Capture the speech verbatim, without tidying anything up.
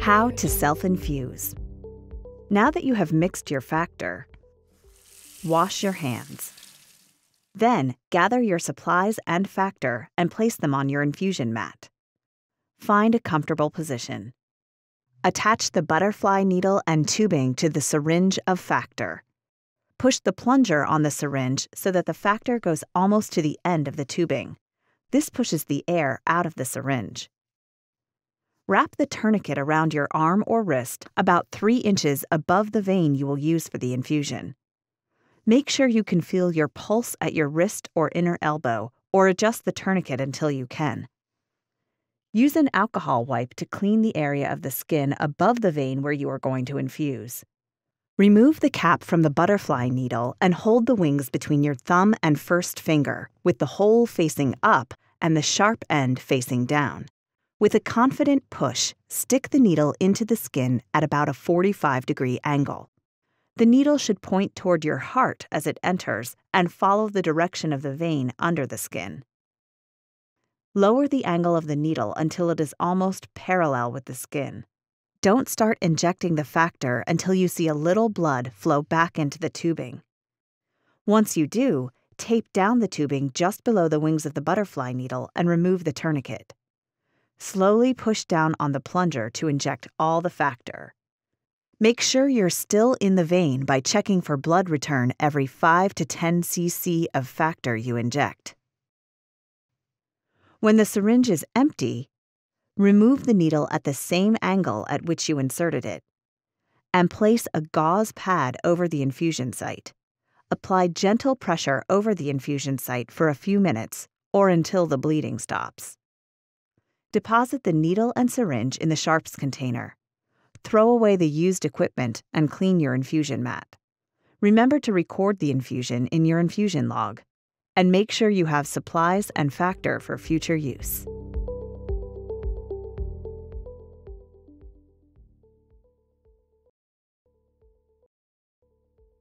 How to self-infuse. Now that you have mixed your factor, wash your hands. Then, gather your supplies and factor and place them on your infusion mat. Find a comfortable position. Attach the butterfly needle and tubing to the syringe of factor. Push the plunger on the syringe so that the factor goes almost to the end of the tubing. This pushes the air out of the syringe. Wrap the tourniquet around your arm or wrist about three inches above the vein you will use for the infusion. Make sure you can feel your pulse at your wrist or inner elbow, or adjust the tourniquet until you can. Use an alcohol wipe to clean the area of the skin above the vein where you are going to infuse. Remove the cap from the butterfly needle and hold the wings between your thumb and first finger, with the hole facing up and the sharp end facing down. With a confident push, stick the needle into the skin at about a forty-five degree angle. The needle should point toward your heart as it enters and follow the direction of the vein under the skin. Lower the angle of the needle until it is almost parallel with the skin. Don't start injecting the factor until you see a little blood flow back into the tubing. Once you do, tape down the tubing just below the wings of the butterfly needle and remove the tourniquet. Slowly push down on the plunger to inject all the factor. Make sure you're still in the vein by checking for blood return every five to ten cc of factor you inject. When the syringe is empty, remove the needle at the same angle at which you inserted it, and place a gauze pad over the infusion site. Apply gentle pressure over the infusion site for a few minutes or until the bleeding stops. Deposit the needle and syringe in the sharps container. Throw away the used equipment and clean your infusion mat. Remember to record the infusion in your infusion log, and make sure you have supplies and factor for future use.